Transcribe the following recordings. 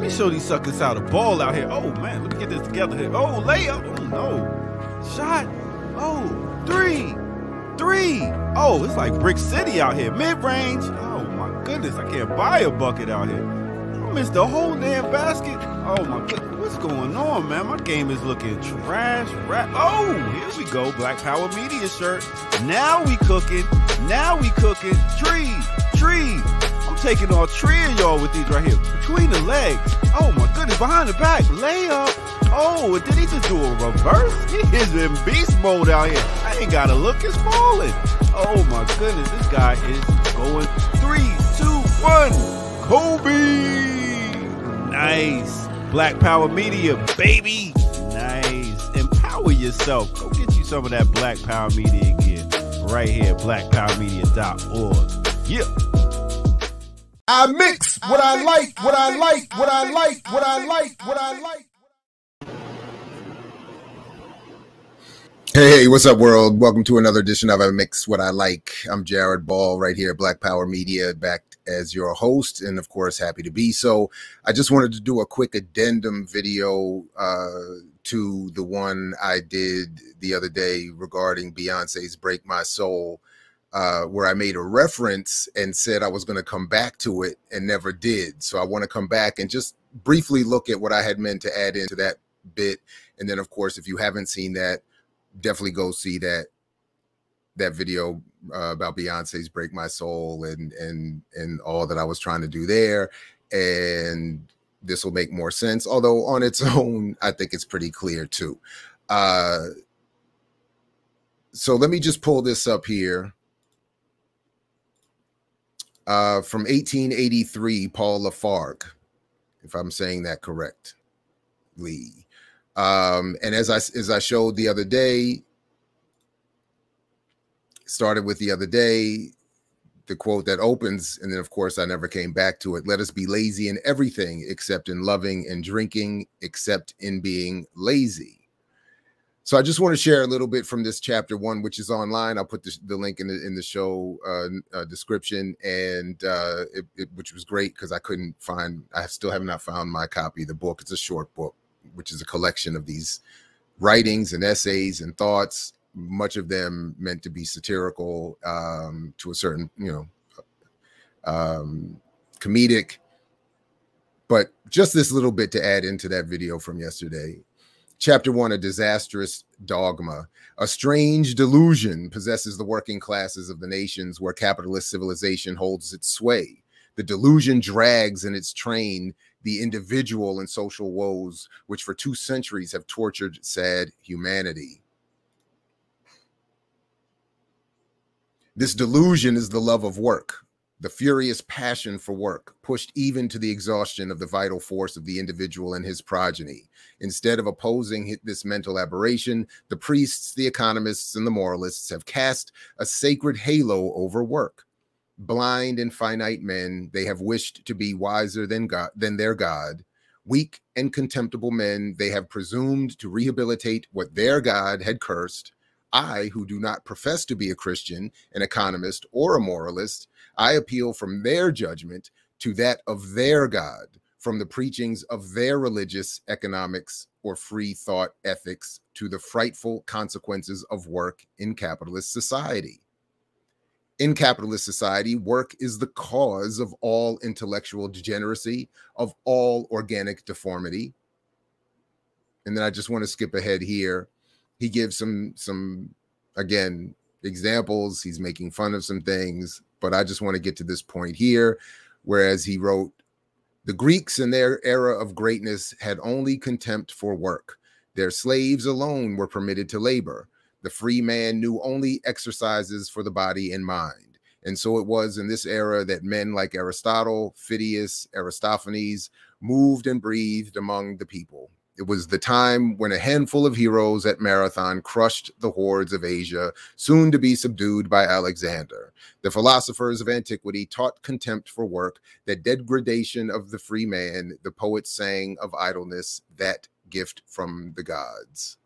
Let me show these suckers how to ball out here. Oh, man, let me get this together here. Oh, layup. Oh, no. Shot. Oh, three. Oh, it's like Brick City out here. Mid-range. Oh, my goodness. I can't buy a bucket out here. I missed the whole damn basket. Oh, my goodness. What's going on, man? My game is looking trash. Oh, here we go. Black Power Media shirt. Now we cooking. Tree. I'm taking all three of y'all with these right here. Between the legs. Oh, my goodness. Behind the back. Layup. Oh, did he just do a reverse? He is in beast mode out here. I ain't got to look. It's falling. Oh, my goodness. This guy is going 3, 2, 1. Kobe. Nice. Black Power Media, baby. Nice. Empower yourself. Go get you some of that Black Power Media gear. Right here, blackpowermedia.org. Yeah. I mix what I like, what I like, what I like, what I like, what I like. Hey, what's up, world? Welcome to another edition of I Mix What I Like. I'm Jared Ball right here at Black Power Media, back as your host, and of course, happy to be so. I just wanted to do a quick addendum video to the one I did the other day regarding Beyonce's Break My Soul, where I made a reference and said I was going to come back to it and never did. So I want to come back and just briefly look at what I had meant to add into that bit. And then, of course, if you haven't seen that, definitely go see that video about Beyonce's Break My Soul and all that I was trying to do there. And this will make more sense. Although on its own, I think it's pretty clear too. So let me just pull this up here. From 1883, Paul Lafargue, if I'm saying that correctly. And as I showed the other day, started with the other day, the quote that opens, and then of course I never came back to it. Let us be lazy in everything except in loving and drinking, except in being lazy. So I just want to share a little bit from this chapter 1, which is online. I'll put the link in the show description, and which was great because I couldn't find. I still have not found my copy of the book. It's a short book, which is a collection of these writings and essays and thoughts, much of them meant to be satirical, to a certain, comedic, but just this little bit to add into that video from yesterday. Chapter 1, A Disastrous Dogma. A strange delusion possesses the working classes of the nations where capitalist civilization holds its sway. The delusion drags in its train the individual and social woes which for 2 centuries have tortured sad humanity. This delusion is the love of work, the furious passion for work, pushed even to the exhaustion of the vital force of the individual and his progeny. Instead of opposing this mental aberration, the priests, the economists, and the moralists have cast a sacred halo over work. Blind and finite men, they have wished to be wiser than their God. Weak and contemptible men, they have presumed to rehabilitate what their God had cursed. I, who do not profess to be a Christian, an economist, or a moralist, I appeal from their judgment to that of their God, from the preachings of their religious economics or free thought ethics to the frightful consequences of work in capitalist society. In capitalist society, work is the cause of all intellectual degeneracy, of all organic deformity. And then I just want to skip ahead here. He gives some again, examples. He's making fun of some things, but I just want to get to this point here. Whereas he wrote, the Greeks in their era of greatness had only contempt for work. Their slaves alone were permitted to labor. The free man knew only exercises for the body and mind. And so it was in this era that men like Aristotle, Phidias, Aristophanes moved and breathed among the people. It was the time when a handful of heroes at Marathon crushed the hordes of Asia, soon to be subdued by Alexander. The philosophers of antiquity taught contempt for work, the degradation of the free man. The poets sang of idleness, that gift from the gods.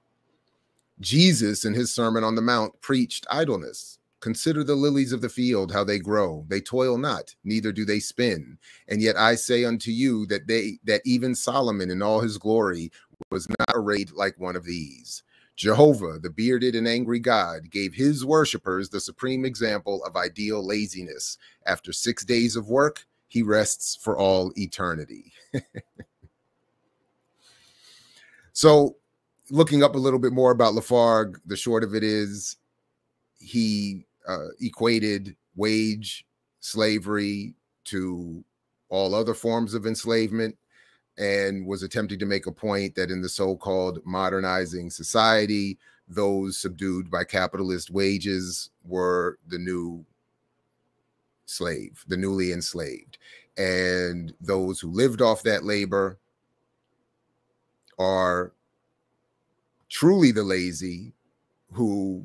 Jesus in his Sermon on the Mount preached idleness, Consider the lilies of the field, how they grow. They toil not, neither do they spin. And yet I say unto you that even Solomon in all his glory was not arrayed like one of these. Jehovah, the bearded and angry God, gave his worshipers the supreme example of ideal laziness. After 6 days of work, he rests for all eternity. So looking up a little bit more about Lafargue, the short of it is he equated wage slavery to all other forms of enslavement, and was attempting to make a point that in the so-called modernizing society, those subdued by capitalist wages were the new slave, the newly enslaved. And those who lived off that labor are truly the lazy, who,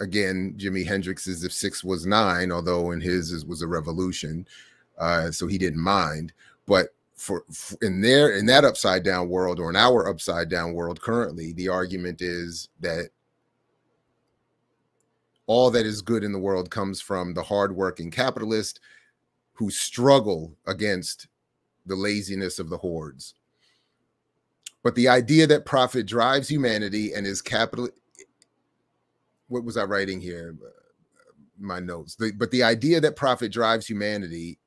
again, Jimi Hendrix's If Six Was Nine, although in his it was a revolution, so he didn't mind, but in that upside down world, or in our upside down world currently, the argument is that all that is good in the world comes from the hardworking capitalist who struggle against the laziness of the hordes. But the idea that profit drives humanity and is capital, what was I writing here? My notes. But the idea that profit drives humanity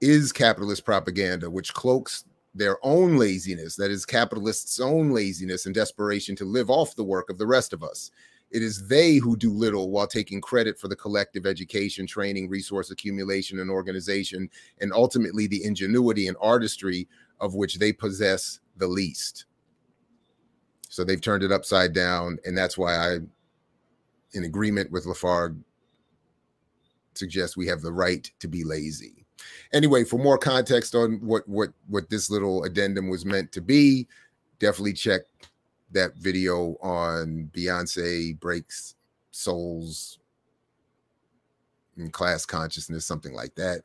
is capitalist propaganda, which cloaks their own laziness, that is capitalists' own laziness and desperation to live off the work of the rest of us. It is they who do little while taking credit for the collective education, training, resource accumulation, and organization, and ultimately the ingenuity and artistry of which they possess the least. So they've turned it upside down, and that's why I'm in agreement with Lafargue, suggest we have the right to be lazy. Anyway, for more context on what this little addendum was meant to be, definitely check that video on Beyoncé breaks souls and class consciousness, something like that.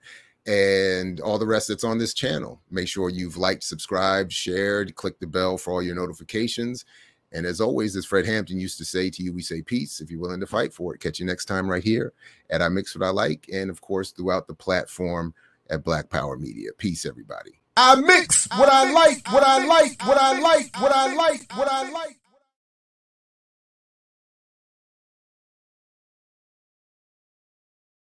And all the rest that's on this channel. Make sure you've liked, subscribed, shared, click the bell for all your notifications. And as always, as Fred Hampton used to say to you, we say peace if you're willing to fight for it. Catch you next time right here at I Mix What I Like, and of course throughout the platform at Black Power Media. Peace, everybody. I mix what I like, what I like, what I like, what I like, what I like.